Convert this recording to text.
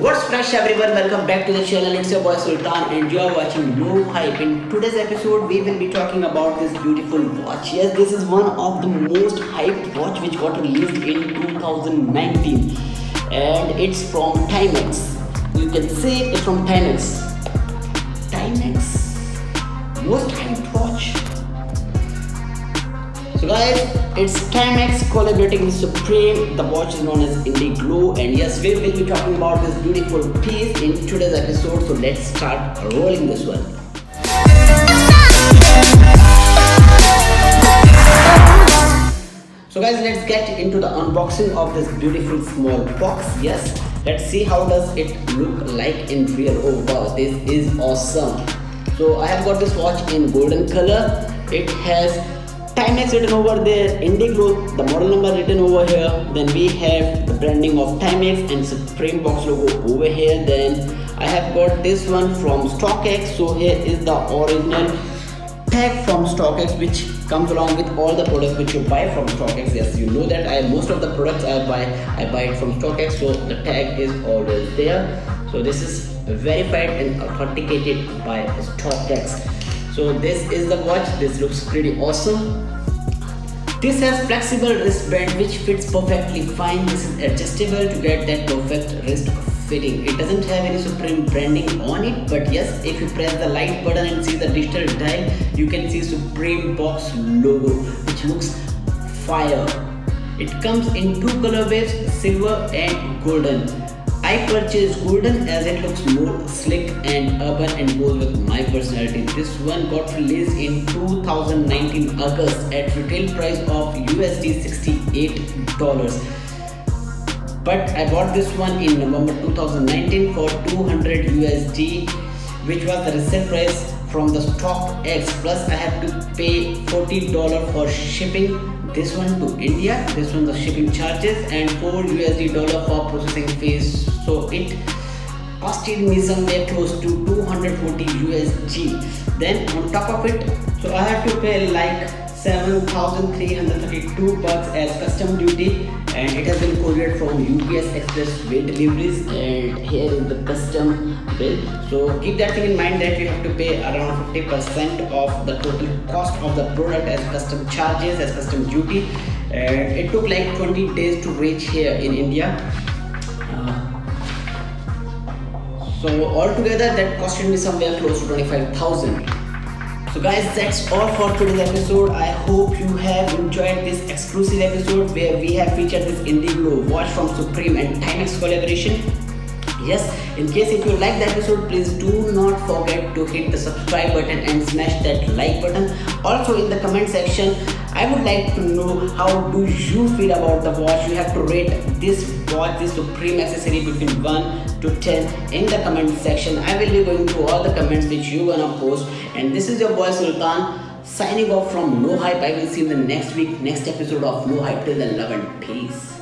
What's fresh everyone, welcome back to the channel. It's your boy Sultan and you are watching No Hype. In today's episode we will be talking about this beautiful watch. Yes, this is one of the most hyped watch which got released in 2019 and it's from Timex. You can see it's from Timex. Timex most hyped watch. So guys, it's Timex collaborating with Supreme. The watch is known as Indiglo, and yes, we will be talking about this beautiful piece in today's episode. So let's start rolling this one. So guys, let's get into the unboxing of this beautiful small box. Yes, let's see how does it look like in real. Oh wow, this is awesome. So I have got this watch in golden color. It has Timex written over there, Indiglo, the model number written over here. Then we have the branding of Timex and Supreme box logo over here. Then I have got this one from StockX. So here is the original tag from StockX, which comes along with all the products which you buy from StockX. Yes, you know that most of the products I buy it from StockX. So the tag is always there. So this is verified and authenticated by StockX. So this is the watch. This looks pretty awesome. This has flexible wristband which fits perfectly fine. This is adjustable to get that perfect wrist fitting. It doesn't have any Supreme branding on it, but yes, if you press the light button and see the digital dial, you can see Supreme box logo, which looks fire. It comes in two colorways, silver and golden. I purchased golden as it looks more slick and urban and goes with my personality. This one got released in 2019 August at retail price of USD $68. But I bought this one in November 2019 for 200 USD, which was the resale price from the StockX. Plus I have to pay $40 for shipping. This one to India, this one the shipping charges, and $4 for processing fees. So it costed me somewhere close to 240 USD. Then on top of it, so I have to pay like 7,332 bucks as custom duty, and it has been couriered from UPS Express Way Deliveries, and here is the custom bill. So keep that thing in mind that you have to pay around 50% of the total cost of the product as custom charges, as custom duty, and it took like 20 days to reach here in India. So altogether that costed me somewhere close to 25,000. So guys, that's all for today's episode. I hope you have enjoyed this exclusive episode where we have featured this Indiglo watch from Supreme and Timex collaboration. Yes, in case if you like the episode, please do not forget to hit the subscribe button and smash that like button. Also in the comment section, I would like to know how do you feel about the watch. You have to rate this watch, this Supreme accessory, between 1 to 10 in the comment section. I will be going through all the comments which you gonna post, and this is your boy Sultan signing off from No Hype. I will see you in the next week, next episode of No Hype. Till then, love and peace.